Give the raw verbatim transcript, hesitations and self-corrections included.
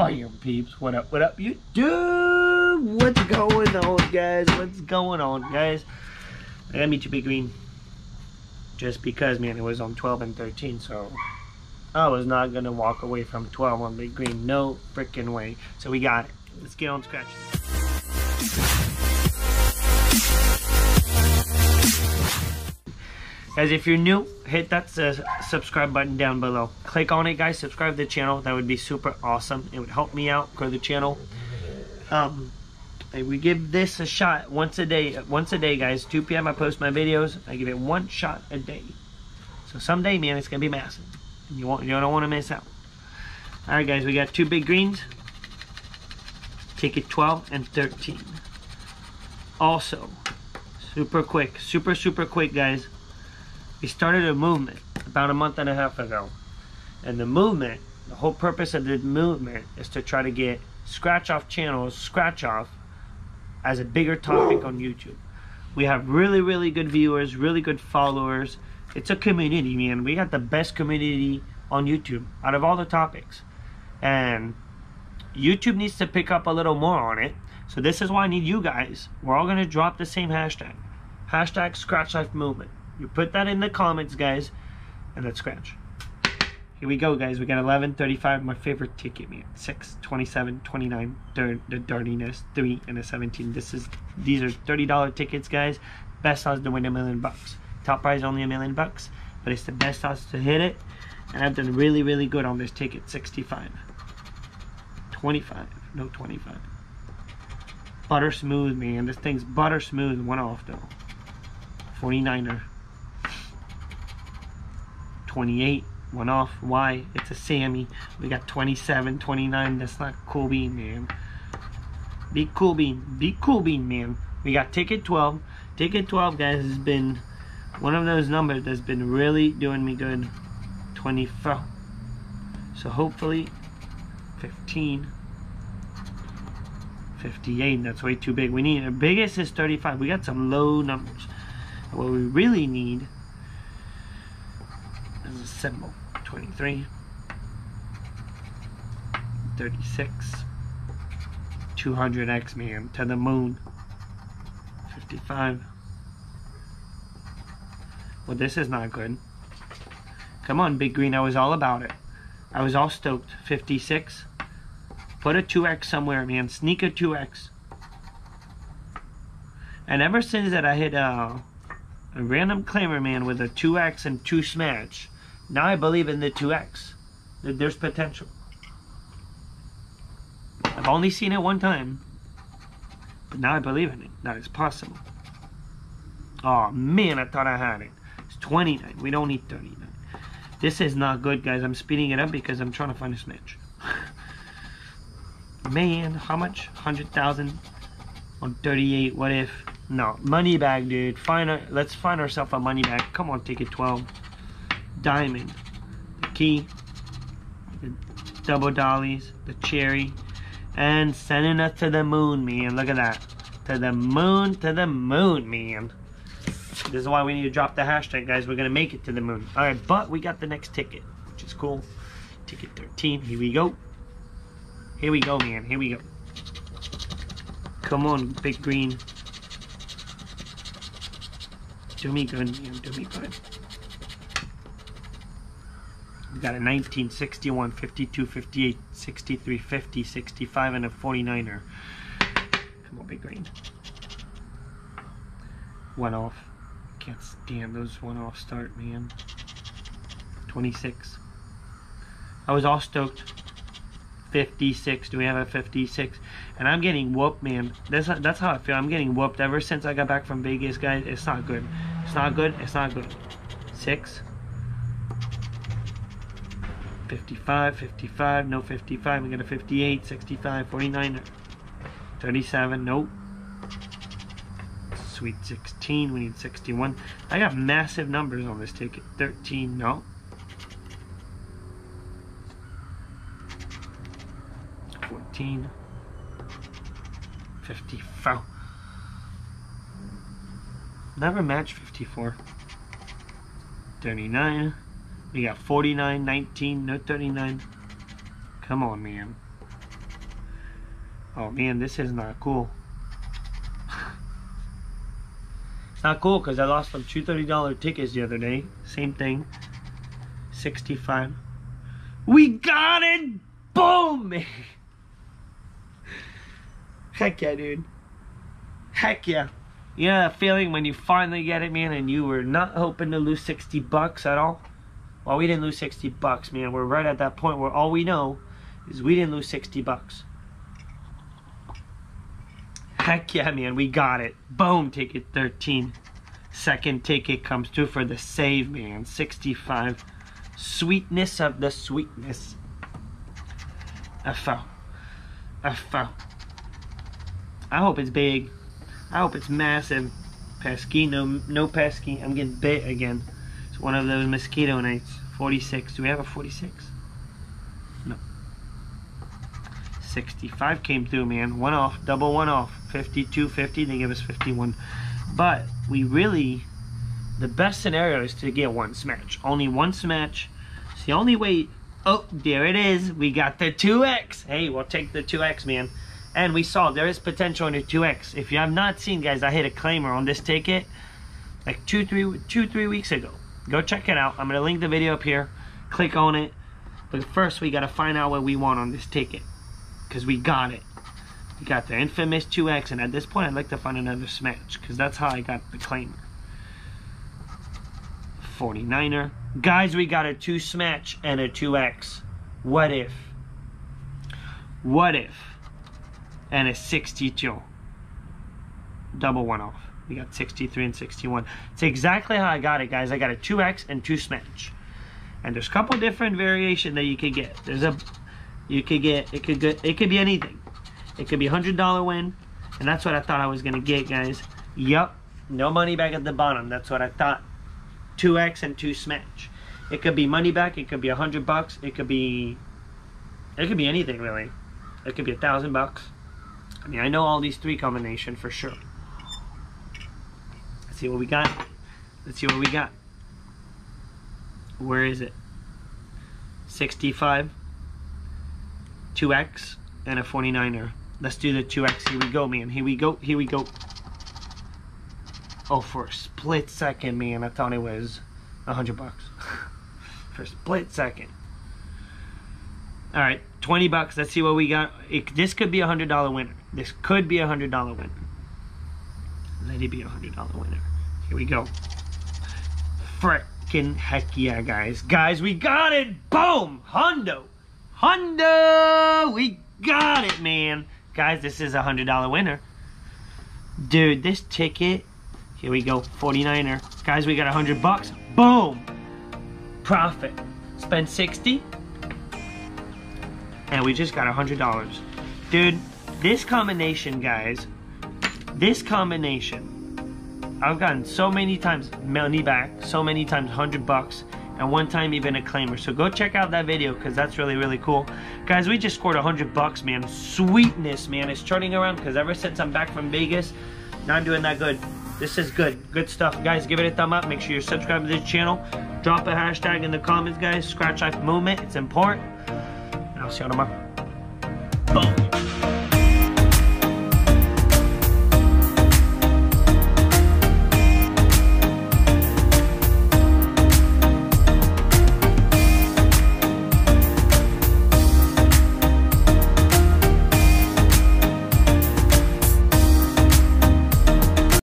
Fire peeps, what up, what up, you do? What's going on, guys? What's going on, guys? I gotta meet you, Big Green. Just because, man, it was on twelve and thirteen, so I was not gonna walk away from twelve on Big Green. No freaking way. So we got it. Let's get on Scratch Life. Guys, if you're new, hit that subscribe button down below. Click on it, guys. Subscribe to the channel. That would be super awesome. It would help me out, grow the channel. Um, And we give this a shot once a day, once a day, guys. two P M I post my videos. I give it one shot a day. So someday, man, it's gonna be massive. And you won't, you don't want to miss out. All right, guys, we got two big greens. Ticket twelve and thirteen. Also, super quick, super super quick, guys. We started a movement about a month and a half ago, and the movement, the whole purpose of the movement is to try to get scratch off channels, scratch off. As a bigger topic on YouTube. We have really, really good viewers, really good followers. It's a community, man. We got the best community on YouTube out of all the topics. And YouTube needs to pick up a little more on it. So this is why I need you guys. We're all gonna drop the same hashtag. Hashtag Scratch Life Movement. You put that in the comments, guys, and let's scratch. Here we go, guys. We got eleven, thirty-five, my favorite ticket, man. six, twenty-seven, twenty-nine, third, the dirtiness, three, and a seventeen. This is, these are thirty dollar tickets, guys. Best odds to win a million bucks. Top prize only a million bucks, but it's the best odds to hit it. And I've done really, really good on this ticket. sixty-five, twenty-five, no twenty-five. Butter smooth, man. This thing's butter smooth. One off, though. forty-niner. twenty-eight. One off. Why? It's a Sammy. We got twenty-seven, twenty-nine. That's not cool bean, man. Be cool bean. Be cool bean, man. We got ticket twelve. Ticket twelve, guys, has been one of those numbers that's been really doing me good. twenty-four. So hopefully, fifteen. fifty-eight. That's way too big. We need, our biggest is thirty-five. We got some low numbers. What we really need is a symbol. twenty-three, thirty-six, two hundred X, man, to the moon. fifty-five. Well, this is not good. Come on, Big Green, I was all about it. I was all stoked. fifty-six. Put a two X somewhere, man. Sneak a two X. And ever since that, I hit uh, a random claimer, man, with a two X and two smash. Now I believe in the two X. That there's potential. I've only seen it one time. But now I believe in it. That it's possible. Oh man, I thought I had it. It's twenty-nine. We don't need thirty-nine. This is not good, guys. I'm speeding it up because I'm trying to find a snitch. Man, how much? one hundred thousand on thirty-eight. What if? No. Money bag, dude. Find a, let's find ourselves a money bag. Come on, ticket twelve. Diamond, the key, the double dollies, the cherry, and sending us to the moon, man. Look at that. To the moon, to the moon, man. This is why we need to drop the hashtag, guys. We're gonna make it to the moon. All right, but we got the next ticket, which is cool. Ticket thirteen. Here we go. Here we go, man. Here we go. Come on, Big Green. Do me good, man. Do me good. We got a nineteen, sixty-one, fifty-two, fifty-eight, sixty-three, fifty, sixty-five, and a forty-niner. Come on, Big Green. One off. Can't stand those one off start, man. twenty-six. I was all stoked. fifty-six. Do we have a fifty-six? And I'm getting whooped, man. That's, that's how I feel. I'm getting whooped ever since I got back from Vegas, guys. It's not good. It's not good. It's not good. six. fifty-five, fifty-five, no fifty-five, we got a fifty-eight, sixty-five, forty-nine, thirty-seven, nope. Sweet sixteen, we need sixty-one. I got massive numbers on this ticket. thirteen, no. fourteen. fifty-four. Never matched fifty-four. thirty-nine. We got forty-nine, nineteen, no thirty-nine. Come on, man. Oh man, this is not cool. It's not cool because I lost some two thirty dollar tickets the other day. Same thing. sixty-five. We got it! Boom! Heck yeah, dude. Heck yeah. You know that feeling when you finally get it, man, and you were not hoping to lose sixty bucks at all? Well, we didn't lose sixty bucks, man. We're right at that point where all we know is we didn't lose sixty bucks. Heck yeah, man, we got it. Boom, ticket thirteen. Second ticket comes through for the save, man. sixty-five. Sweetness of the sweetness. F O. F O. I hope it's big. I hope it's massive. Pesky, no, no pesky. I'm getting bit again. It's one of those mosquito nights. forty-six. Do we have a forty-six? No. sixty-five came through, man. One off, double one off. fifty-two, fifty. They give us fifty-one. But we really, the best scenario is to get one smash. Only one smash. It's the only way. Oh, there it is. We got the two X. Hey, we'll take the two X, man. And we saw there is potential in the two X. If you have not seen, guys, I hit a claimer on this ticket like two, three, two, three weeks ago. Go check it out. I'm going to link the video up here. Click on it. But first, we got to find out what we want on this ticket. Because we got it. We got the infamous two X. And at this point, I'd like to find another smash. Because that's how I got the claimer. forty-niner. Guys, we got a two smash and a two X. What if? What if? And a sixty-two. Double one off. We got sixty-three and sixty-one. It's exactly how I got it, guys. I got a two X and two smash. And there's a couple different variations that you could get. There's a, you could get, it could get, it could be anything. It could be a one hundred dollar win. And that's what I thought I was going to get, guys. Yup. No money back at the bottom. That's what I thought. two X and two smash. It could be money back. It could be a hundred bucks. It could be, it could be anything, really. It could be a thousand bucks. I mean, I know all these three combination for sure. Let's see what we got. Let's see what we got. Where is it? sixty-five, two X, and a forty-niner. Let's do the two X. Here we go, man. Here we go. Here we go. Oh, for a split second, man. I thought it was a hundred bucks. For a split second. All right, twenty bucks. Let's see what we got. It, this could be a hundred dollar winner. This could be a hundred dollar winner. Let it be a hundred dollar winner. Here we go. Frickin' heck yeah, guys. Guys, we got it. Boom. Hundo. Hundo. We got it, man. Guys, this is a hundred dollar winner. Dude, this ticket. Here we go. forty-niner. Guys, we got a hundred bucks. Boom. Profit. Spend sixty. And we just got a hundred dollars. Dude, this combination, guys, this combination, I've gotten so many times money back, so many times a hundred bucks, and one time even a claimer. So go check out that video, because that's really, really cool. Guys, we just scored a hundred bucks, man. Sweetness, man. It's turning around, because ever since I'm back from Vegas, not doing that good. This is good. Good stuff. Guys, give it a thumb up. Make sure you're subscribed to this channel. Drop a hashtag in the comments, guys. Scratch Life Movement. It's important. I'll see you tomorrow. Boom.